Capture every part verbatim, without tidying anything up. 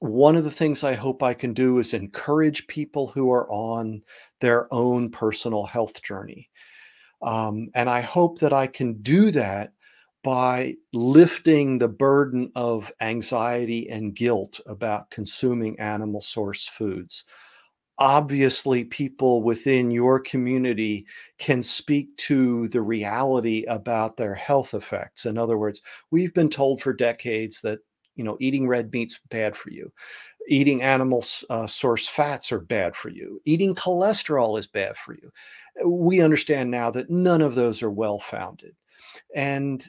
one of the things I hope I can do is encourage people who are on their own personal health journey. Um, and I hope that I can do that by lifting the burden of anxiety and guilt about consuming animal source foods. Obviously, people within your community can speak to the reality about their health effects. In other words, we've been told for decades that, you know, eating red meat's bad for you. Eating animal uh, source fats are bad for you. Eating cholesterol is bad for you. We understand now that none of those are well-founded. And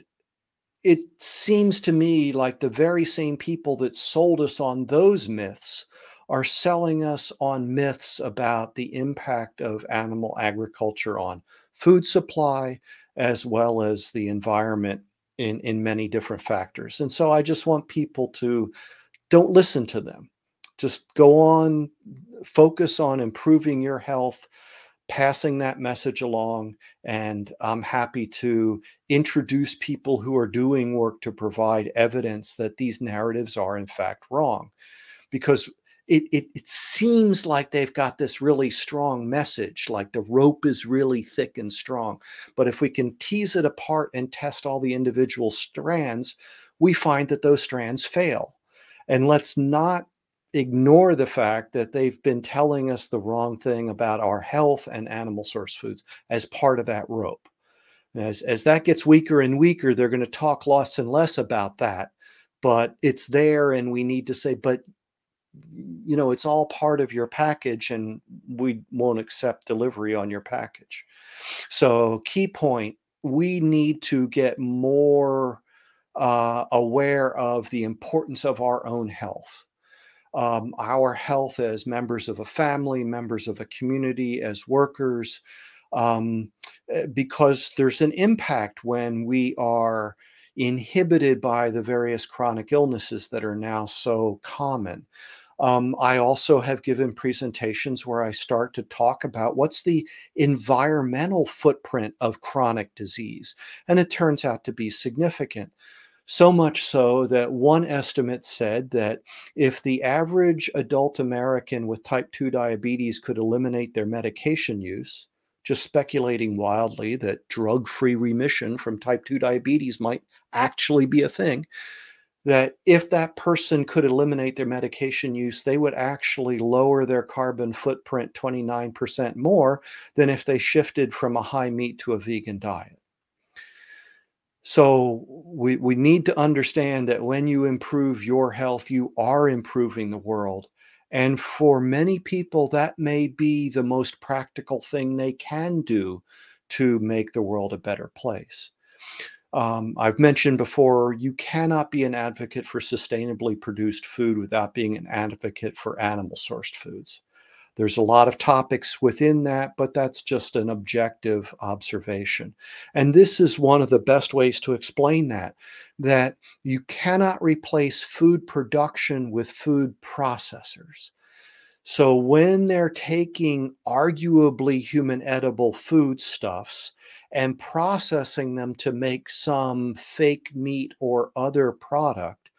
it seems to me like the very same people that sold us on those myths are selling us on myths about the impact of animal agriculture on food supply, as well as the environment in, in many different factors. And so I just want people to don't listen to them. Just go on, focus on improving your health, passing that message along, and I'm happy to introduce people who are doing work to provide evidence that these narratives are in fact wrong. Because it, it, it seems like they've got this really strong message, like the rope is really thick and strong. But if we can tease it apart and test all the individual strands, we find that those strands fail. And let's not ignore the fact that they've been telling us the wrong thing about our health and animal source foods as part of that rope. As, as that gets weaker and weaker, they're going to talk less and less about that, but it's there and we need to say, but you know, it's all part of your package and we won't accept delivery on your package. So key point, we need to get more uh, aware of the importance of our own health. Um, our health as members of a family, members of a community, as workers, um, because there's an impact when we are inhibited by the various chronic illnesses that are now so common. Um, I also have given presentations where I start to talk about what's the environmental footprint of chronic disease, and it turns out to be significant. So much so that one estimate said that if the average adult American with type two diabetes could eliminate their medication use, just speculating wildly that drug-free remission from type two diabetes might actually be a thing, that if that person could eliminate their medication use, they would actually lower their carbon footprint twenty-nine percent more than if they shifted from a high meat to a vegan diet. So we, we need to understand that when you improve your health, you are improving the world. And for many people, that may be the most practical thing they can do to make the world a better place. Um, I've mentioned before, you cannot be an advocate for sustainably produced food without being an advocate for animal-sourced foods. There's a lot of topics within that, but that's just an objective observation. And this is one of the best ways to explain that, that you cannot replace food production with food processors. So when they're taking arguably human edible foodstuffs and processing them to make some fake meat or other product,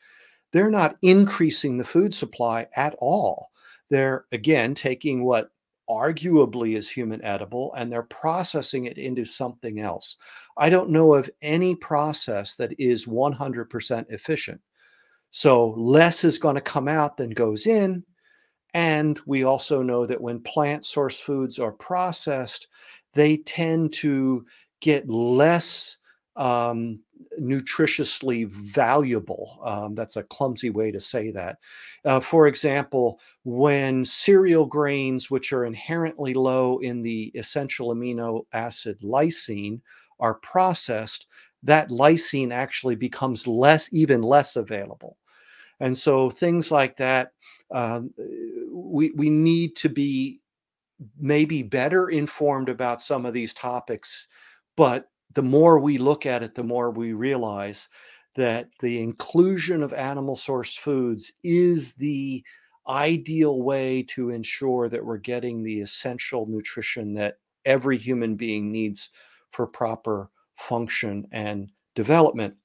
they're not increasing the food supply at all. They're, again, taking what arguably is human edible and they're processing it into something else. I don't know of any process that is one hundred percent efficient. So less is going to come out than goes in. And we also know that when plant source foods are processed, they tend to get less um, nutritiously valuable. Um, that's a clumsy way to say that. Uh, for example, when cereal grains, which are inherently low in the essential amino acid lysine, are processed, that lysine actually becomes less, even less available. And so things like that, um, we, we need to be maybe better informed about some of these topics, but the more we look at it, the more we realize that the inclusion of animal source foods is the ideal way to ensure that we're getting the essential nutrition that every human being needs for proper function and development.